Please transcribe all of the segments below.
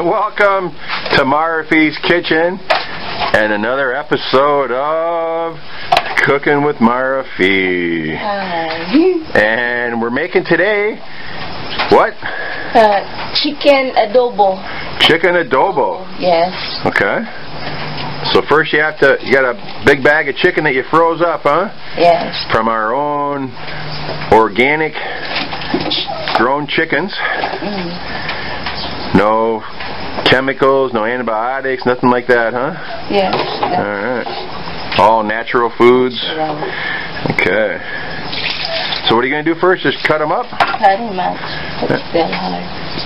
Welcome to Marife's Kitchen and another episode of Cooking with Marife. And we're making today what? Chicken adobo. Chicken adobo. Yes. Okay. So first you got a big bag of chicken that you froze up, huh? Yes. From our own organic grown chickens. No chemicals, no antibiotics, nothing like that, huh? Yes. Alright. All natural foods. Okay. So what are you going to do first? Just cut them up? Cut them up.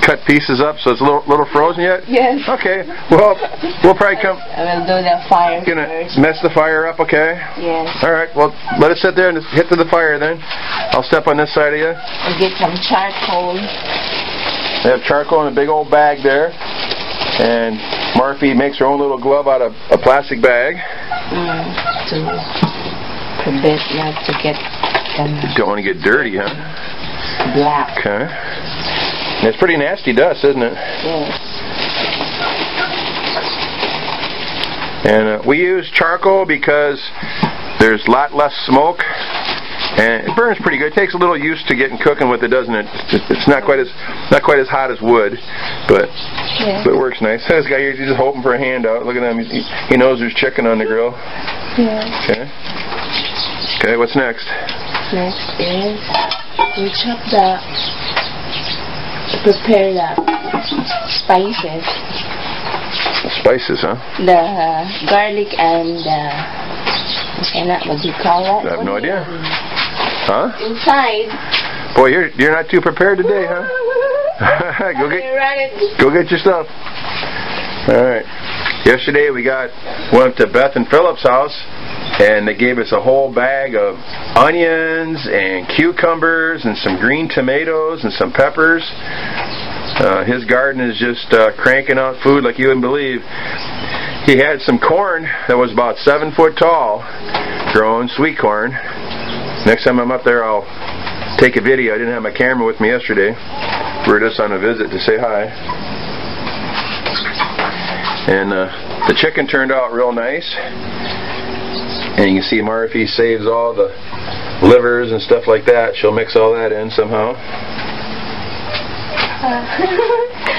Cut pieces up so it's a little frozen yet? Yes. Okay. Well, we'll probably come... We'll do the fire first. Mess the fire up, okay? Yes. Alright. Well, let it sit there and hit to the fire then. I'll step on this side of you. We'll get some charcoal. They have charcoal in a big old bag there. And Marife makes her own little glove out of a plastic bag. To prevent not to get... Don't want to get dirty, huh? Black. Okay. And it's pretty nasty dust, isn't it? Yes. And we use charcoal because there's a lot less smoke. And it burns pretty good. It takes a little used to getting cooking with it, doesn't it? It's not quite as hot as wood, but it works nice. This guy here, he's just hoping for a handout. Look at him. He knows there's chicken on the grill. Yeah. Okay. Okay. What's next? Next is we prepare the spices. The spices, huh? The garlic and what do you call that? I have no idea. Huh? Inside. Boy, you're not too prepared today, huh? Go get your stuff. All right. Yesterday went up to Beth and Phillip's house, and they gave us a whole bag of onions and cucumbers and some green tomatoes and some peppers. His garden is just cranking out food like you wouldn't believe. He had some corn that was about 7 foot tall, grown sweet corn. Next time I'm up there, I'll take a video. I didn't have my camera with me yesterday. We were just on a visit to say hi. And the chicken turned out real nice. And you can see Marife saves all the livers and stuff like that. She'll mix all that in somehow.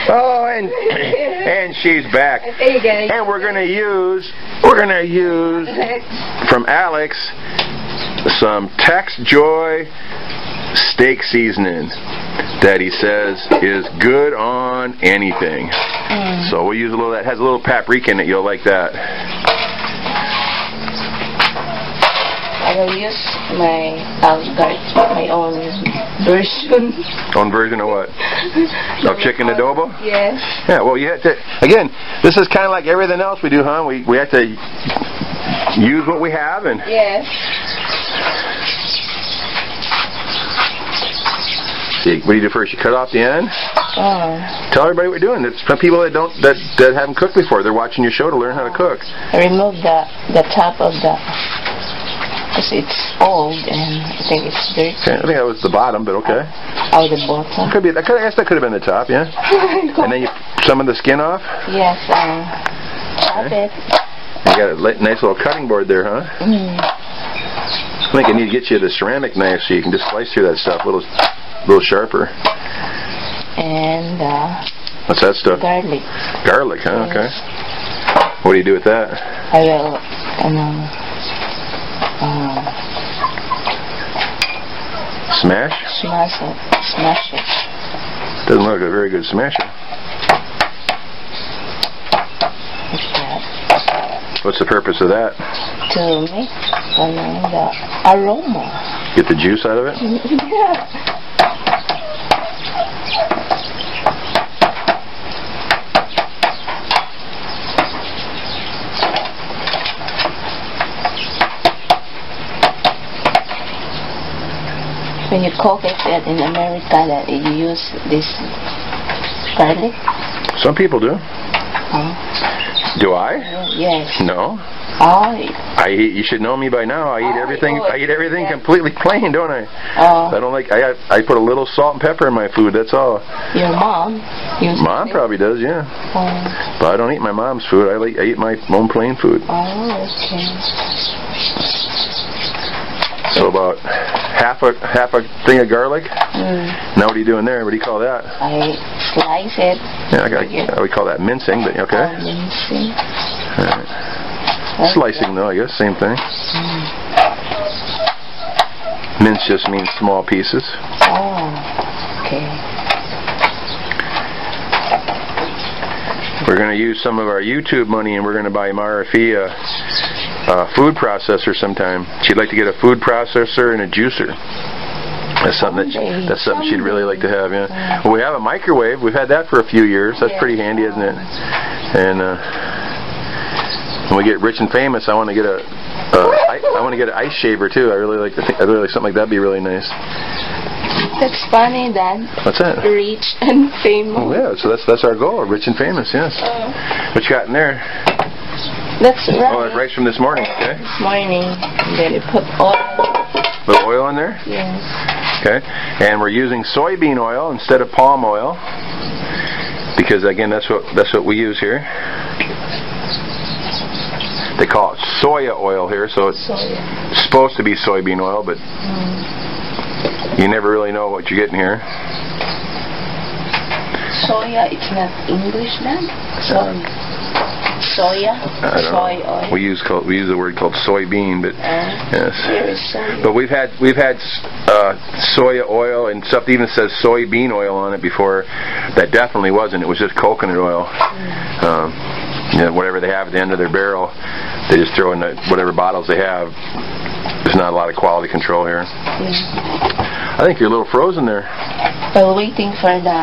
Oh, and she's back. And we're gonna use from Alex some Tex Joy steak seasoning that he says is good on anything. So we'll use a little of that. It has a little paprika in it. You'll like that. I will use my own version. Own version of what? Of chicken adobo? Yes. Yeah. Well, you have to. Again, this is kind of like everything else we do, huh? We have to use what we have and. Yes. What do you do first? You cut off the end? Tell everybody what you're doing. There's some people that haven't cooked before. They're watching your show to learn how to cook. I removed the top of the... Because it's old and I think it's dirty. Okay. I think that was the bottom, but okay. Oh, the bottom. Could be, I guess that could have been the top, yeah? And then you some of the skin off? Yes. Chop it. You got a nice little cutting board there, huh? I think I need to get you the ceramic knife so you can just slice through that stuff a little sharper. And what's that stuff? Garlic. Garlic, huh? Yes. Okay. What do you do with that? I will smash? Smash it. Doesn't look like a very good smasher. What's the purpose of that? To make the aroma. Get the juice out of it? Yeah. When you cook it in America, that you use this garlic? Some people do. Do I? Yes. No. You should know me by now. I eat everything completely plain, don't I? I don't like. I put a little salt and pepper in my food. That's all. Your mom. Mom probably does, yeah. But I don't eat my mom's food. I eat my own plain food. Oh, okay. So about half a thing of garlic. Mm. Now what are you doing there? What do you call that? I slice it. Yeah, I would call that mincing, but okay. Mincing. All right. Slicing though, I guess, same thing. Mm. Mince just means small pieces. Oh, okay. We're going to use some of our YouTube money and we're going to buy Marife a food processor sometime. She'd like to get a food processor and a juicer. That's something she'd really like to have, yeah. Mm. Well, we have a microwave. We've had that for a few years. That's pretty handy, isn't it? And when we get rich and famous, I want to get an ice shaver too. I really like something like that'd be really nice. That's funny, Dad. What's that? Rich and famous. Oh yeah, so that's our goal. Rich and famous, yes. What you got in there? That's rice. Oh, that's rice from this morning. Okay. This morning, then you put oil. A little oil in there. Yes. Okay, and we're using soybean oil instead of palm oil because again, that's what we use here. They call it soya oil here, so it's supposed to be soybean oil, but you never really know what you're getting here. Soya, it's not English, then? Soya? Soy oil. We use the word called soybean, but yes. But we've had soya oil and stuff that even says soybean oil on it before. That definitely wasn't. It was just coconut oil. Mm. You know, whatever they have at the end of their barrel, they just throw in whatever bottles they have. There's not a lot of quality control here. Yeah. I think you're a little frozen there. We're waiting for the,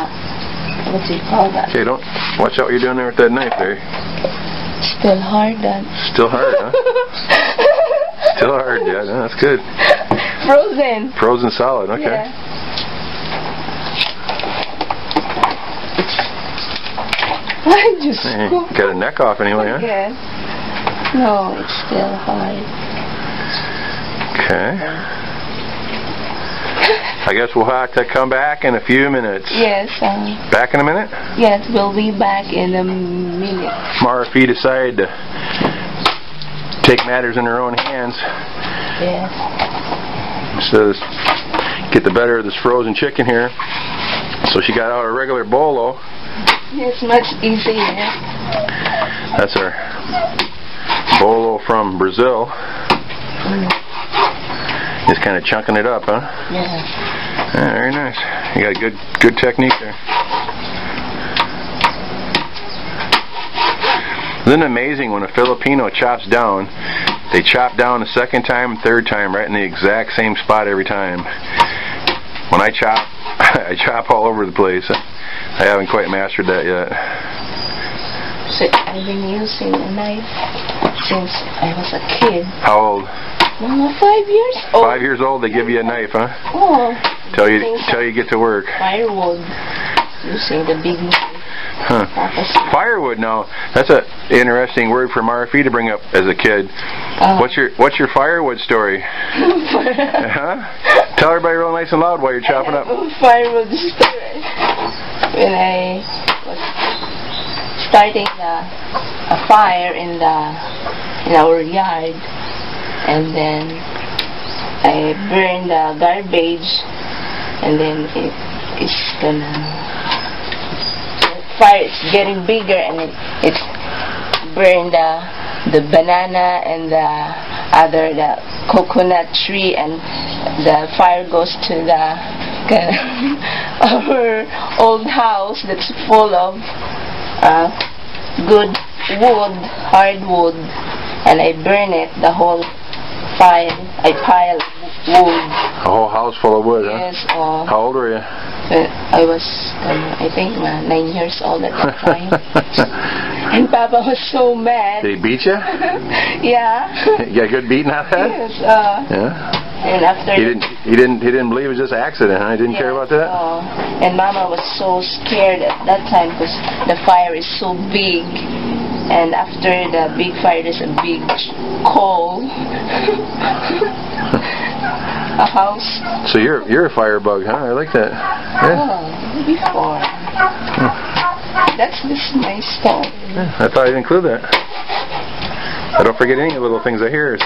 what's it called? Okay, don't, watch out what you're doing there with that knife there. Still hard, Dad. Still hard, huh? Still hard, yeah, no, that's good. Frozen. Frozen solid, okay. Yeah. I just got a neck off anyway, huh? Yeah. No, it's still high. Okay. I guess we'll have to come back in a few minutes. Yes. Back in a minute? Yes, we'll be back in a minute. Marife decided to take matters in her own hands. Yes. So get the better of this frozen chicken here. So she got out a regular bolo. It's much easier. That's our bolo from Brazil. Mm. Just kind of chunking it up, huh? Yeah. Yeah, very nice. You got a good technique there. Isn't it amazing when a Filipino chops down? They chop down a second time, third time, right in the exact same spot every time. When I chop, I chop all over the place. I haven't quite mastered that yet. So I've been using a knife since I was a kid. How old? Well, 5 years old. 5 years old, they give you a knife, huh? Oh. Till you get to work. Firewood. Using the big knife. Huh. Firewood. Now that's an interesting word for Marife to bring up as a kid. What's your firewood story? Huh? Tell everybody real nice and loud while you're chopping up. Firewood story. When I was starting a fire in our yard, and then I burned the garbage, and then it's getting bigger, and it burned the banana and the coconut tree, and the fire goes to the our old house that's full of good wood, hardwood, and I burn it, the whole fire, I pile wood. A whole house full of wood, yes, huh? Yes. How old were you? I was, I think, 9 years old at that time. And Papa was so mad. Did he beat you? Yeah. You got a good beating out of that? Yes. Yeah. And after he didn't believe it was just an accident, huh? He didn't care about that? And Mama was so scared at that time because the fire is so big. And after the big fire, there's a big coal. A house. So you're a firebug, huh? I like that. Yeah. Oh, before. Hmm. That's this nice stone. Yeah, I thought I'd include that. I don't forget any little things I hear.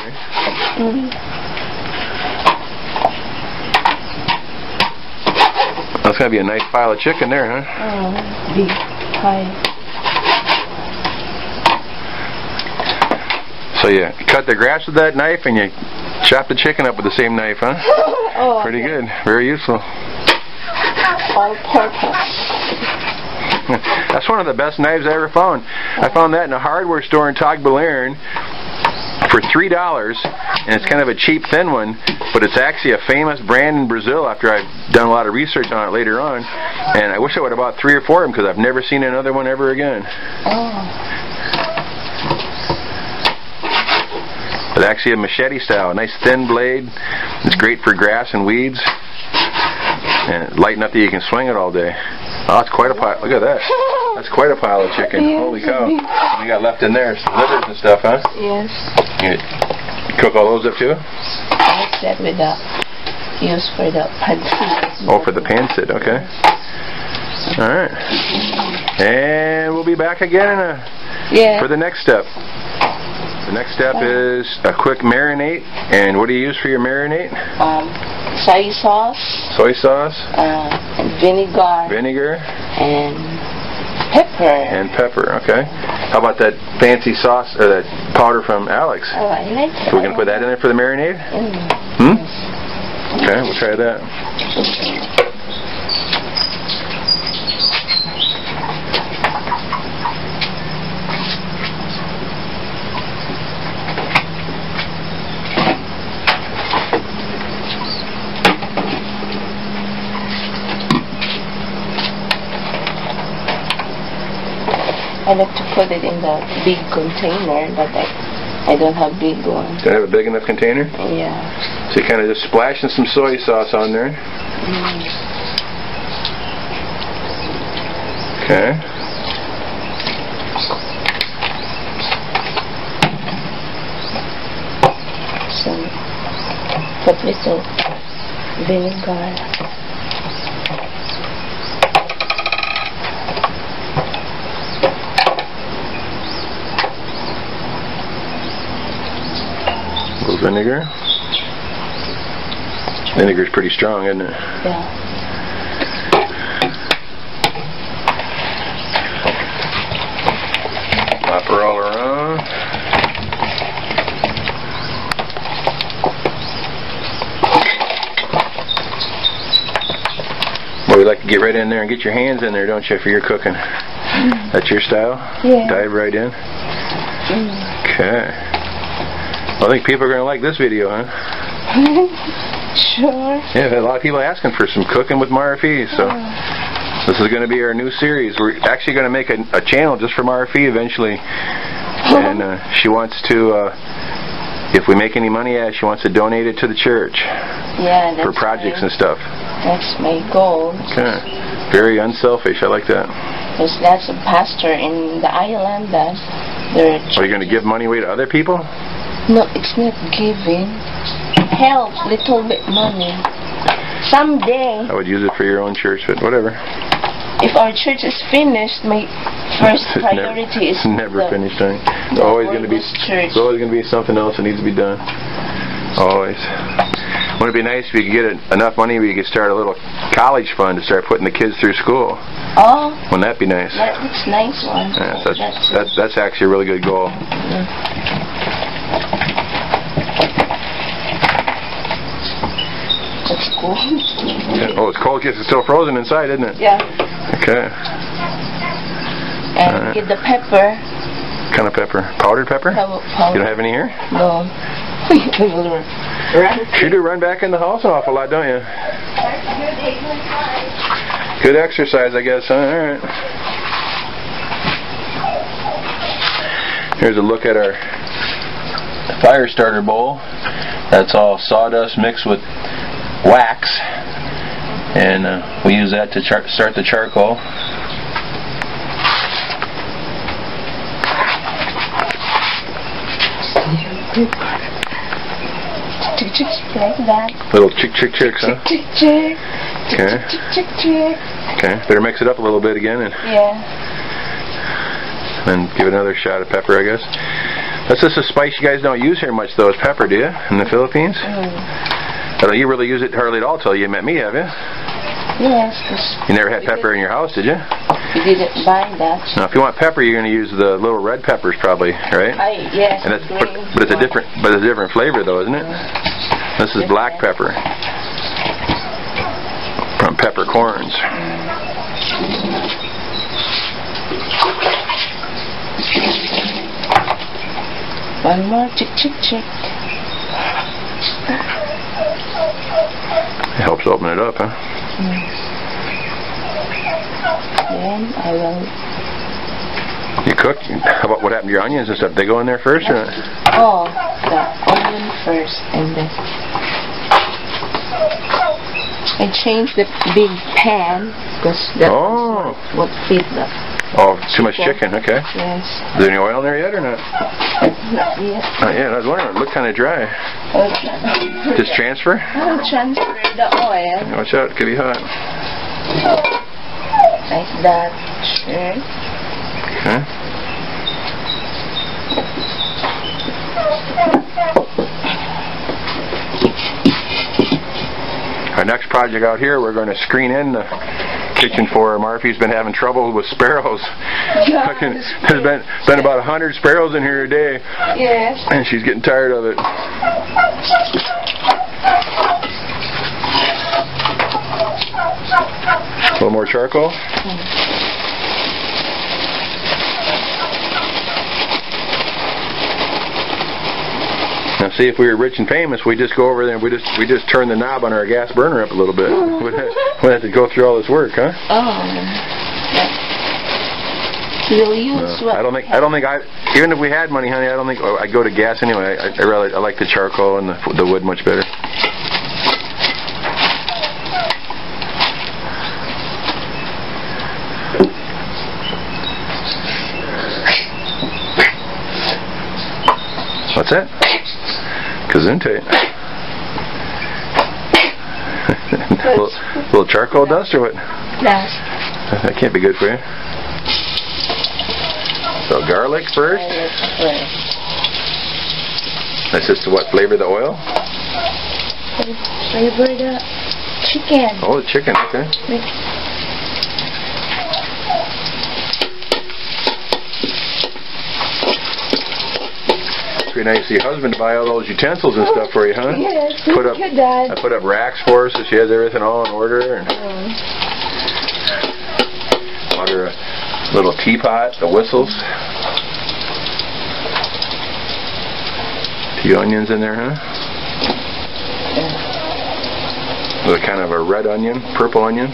That's gonna be a nice pile of chicken there, huh? Oh, big pile. So you cut the grass with that knife and you chop the chicken up with the same knife, huh? Oh, pretty good. Very useful. All purpose. That's one of the best knives I ever found. I found that in a hardware store in Tagbilaran for $3, and it's kind of a cheap thin one, but it's actually a famous brand in Brazil after I've done a lot of research on it later on, and I wish I would have bought 3 or 4 of them because I've never seen another one ever again. Oh. But actually a machete style, a nice thin blade. It's great for grass and weeds, and light enough that you can swing it all day. Oh, that's quite a pile. Look at that. That's quite a pile of chicken. Holy cow. We got left in there, livers and stuff, huh? Yes. You cook all those up too? I said with the, used for the pancit. Oh, for the pancit, okay. Alright. And we'll be back again in for the next step. The next step is a quick marinade. And what do you use for your marinade? Soy sauce. Soy sauce. And vinegar. Vinegar. And pepper. And pepper, okay. How about that fancy sauce, or that powder from Alex? Oh, I like that. We're going to put that in there for the marinade? Mm. Hmm? Okay, we'll try that. I like to put it in the big container, but I don't have big one. Don't have a big enough container? Yeah. So you're kind of just splashing some soy sauce on there. Mm. Okay. So put little vinegar. Vinegar. Vinegar's pretty strong, isn't it? Yeah. Pop her all around. Well, we like to get right in there and get your hands in there, don't you, for your cooking? Mm. That's your style? Yeah. Dive right in? Mm. Okay. I think people are going to like this video, huh? Sure. Yeah, I've had a lot of people asking for some cooking with Marife, so this is going to be our new series. We're actually going to make a channel just for Marife eventually, and she wants to, if we make any money, she wants to donate it to the church. Yeah, that's for projects and stuff. That's my goal. Okay. Very unselfish. I like that. There's lots of pastor in the island that they're... Are you going to give money away to other people? No, it's not giving. Help, little bit money. Someday. I would use it for your own church, but whatever. If our church is finished, my first priority is never finished. It's always going to be church. It's always going to be something else that needs to be done. Always. Wouldn't it be nice if we could get enough money we could start a little college fund to start putting the kids through school? Oh. Wouldn't that be nice? That's a nice one. Yeah, so that's actually a really good goal. Yeah. It's cold. Oh, it's cold because it's still frozen inside, isn't it? Yeah. Okay. And get the pepper. What kind of pepper? Powdered pepper? Powder. You don't have any here? No. You do run back in the house an awful lot, don't you? Good exercise, I guess, huh? Alright. Here's a look at our fire starter bowl. That's all sawdust mixed with wax, and we use that to start the charcoal. Chick, chick, chick, like that. Little chick, chick, chicks, huh? Chick, chick, chick. Okay. Chick, chick, chick, chick. Okay. Better mix it up a little bit again and. Yeah. And give it another shot of pepper, I guess. That's just a spice you guys don't use here much, though, is pepper, do you? In the Philippines? Mm. Although you really use it hardly at all till you met me, have you? Yes. You never had pepper in your house, did you? You didn't buy that. Now, if you want pepper, you're going to use the little red peppers, probably, right? Yes. And that's, but it's a different, but it's a different flavor, though, isn't it? Mm. This is black pepper from peppercorns. One more chick, chick, chick. It helps open it up, huh? Then I will. You cook? How about what happened to your onions and stuff? They go in there first, or? Oh, the onion first, and then I change the big pan because that will feed the. Oh, too much chicken. Okay. Yes. Is there any oil in there yet, or not? Not yet. Not yet. I was wondering. It looked kind of dry. Oh, it's not. Just transfer. I'll transfer the oil. Watch out! It could be hot. Like that. Sure. Okay. Our next project out here, we're going to screen in the kitchen for Marife's been having trouble with sparrows. Yeah, there's been about 100 sparrows in here a day. Yes. And she's getting tired of it. A little more charcoal. Now, see, if we were rich and famous, we'd just go over there and we just turn the knob on our gas burner up a little bit. We'd have to go through all this work, huh? Oh. You'll use what? I don't think even if we had money, honey, I don't think I'd go to gas anyway. I like the charcoal and the wood much better. What's that? Gesundheit. little charcoal dust or what? Dust. That can't be good for you. So garlic first. That's just to what flavor the oil? Flavor the chicken. Oh, the chicken. Okay. Nice. Your husband to buy all those utensils and stuff for you, huh? Yes, I put up racks for her so she has everything all in order. And bought her a little teapot, the whistles. A few onions in there, huh? With kind of a red onion, purple onion.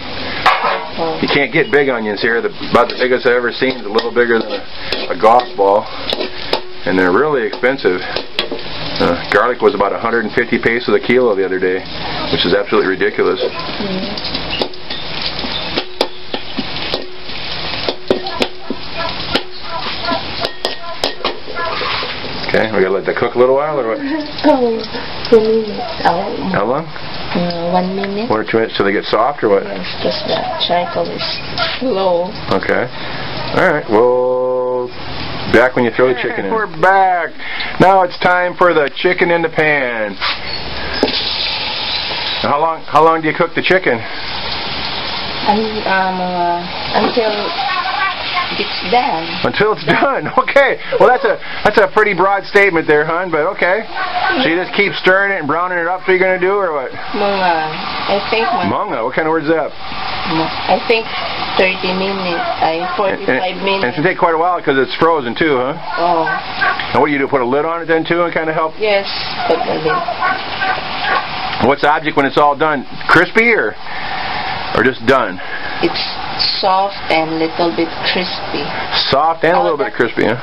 You can't get big onions here. About the biggest I've ever seen is a little bigger than a golf ball. And they're really expensive. Garlic was about 150 pesos a kilo the other day, which is absolutely ridiculous. Okay, we gotta let that cook a little while, or what? Oh, 2 minutes. Oh. How long? 1 minute. 1 or 2 minutes till they get soft, or what? Yes, just that charcoal is low. Okay. All right. Well. Back when you throw the chicken in. We're back. Now it's time for the chicken in the pan. How long do you cook the chicken? Until it's done. Until it's done. Okay. Well, that's a pretty broad statement there, hon. But okay. So you just keep stirring it and browning it up. So you're gonna do, or what? Munga. I think. Munga. What kind of word is that? I think 30 minutes, 45 minutes. And it's going to take quite a while because it's frozen too, huh? Oh. And what do you do, put a lid on it then too and kind of help? Yes, put a lid. What's the object when it's all done? Crispy or just done? It's soft and a little bit crispy. Soft and a little bit crispy, huh?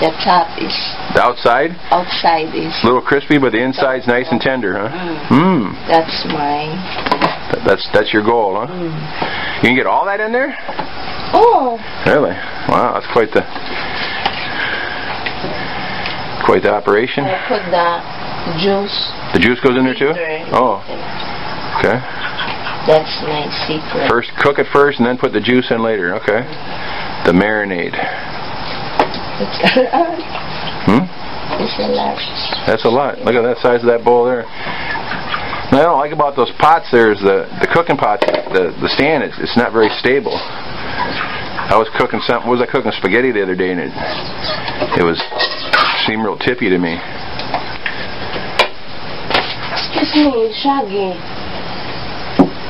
The top is... The outside? Outside is... A little crispy, but the inside's nice and tender, huh? Mmm. That's mine. That's your goal, huh? Mm. You can get all that in there? Oh. Really? Wow, that's quite the... Quite the operation. I put the juice. The juice goes in there too? Oh. Okay. That's my secret. First cook it first and then put the juice in later. Okay. The marinade. Hmm? It's a lot. That's a lot. Look at that size of that bowl there. Now, I don't like about those pots there is the cooking pots, the stand, it's not very stable. I was cooking something, what was I cooking? Spaghetti the other day, and it seemed real tippy to me. Excuse me, Shaggy.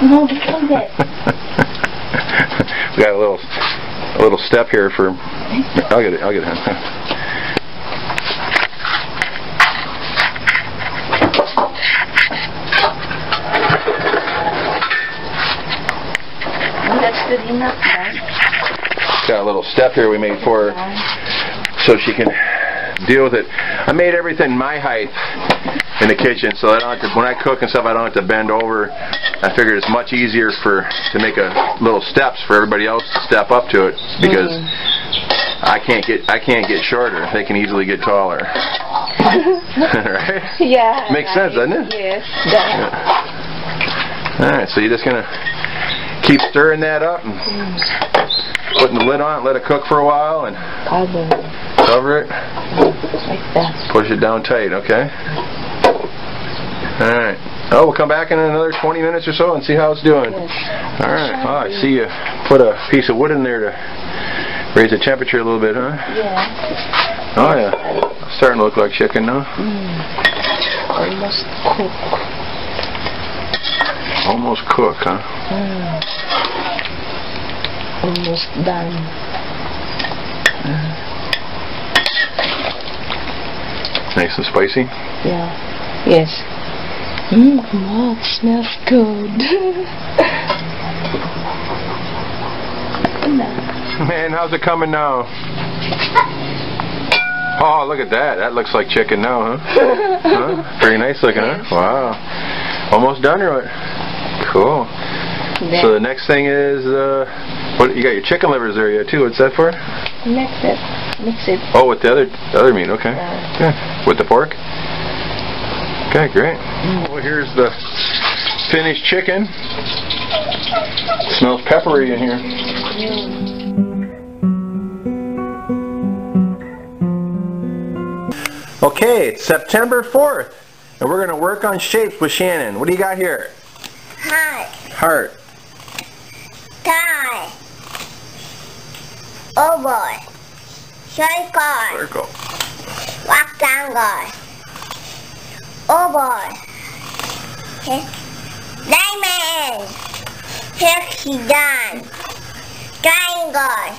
No, don't do that. We got a little step here for, I'll get it. Well, that's good enough, right? Got a little step here we made for her so she can deal with it. I made everything my height in the kitchen so I don't have to, when I cook and stuff, I don't have to bend over. I figured it's much easier to make a little steps for everybody else to step up to it, because I can't get shorter. They can easily get taller. Right? Yeah. Makes sense, doesn't it? Yes. Yeah. All right, so you're just gonna keep stirring that up and putting the lid on it, let it cook for a while, and cover it. Like that. Push it down tight, okay? Alright. Oh, we'll come back in another 20 minutes or so and see how it's doing. Yes. Alright. Oh, I see you put a piece of wood in there to raise the temperature a little bit, huh? Yeah. Oh, yeah. It's starting to look like chicken now. Almost cooked. Almost cooked, huh? Almost done. Nice and spicy? Yeah. Yes. Mmm, it smells good. Man, how's it coming now? Oh, look at that. That looks like chicken now, huh? Huh? Pretty nice looking, huh? Wow. Almost done, right? Cool. So the next thing is, what you got? Your chicken livers there, yeah, too. What's that for? Mix it. Oh, with the other meat. Okay. Yeah. With the pork. Okay, great. Well, here's the finished chicken. It smells peppery in here. Okay, it's September 4th, and we're gonna work on shapes with Shannon. What do you got here? Heart. Tie. Oval. Circle. Rectangle. Oval. Diamond. Hexagon. Triangle.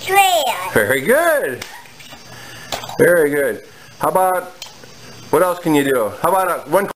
Square. Very good. Very good. How about, what else can you do? How about one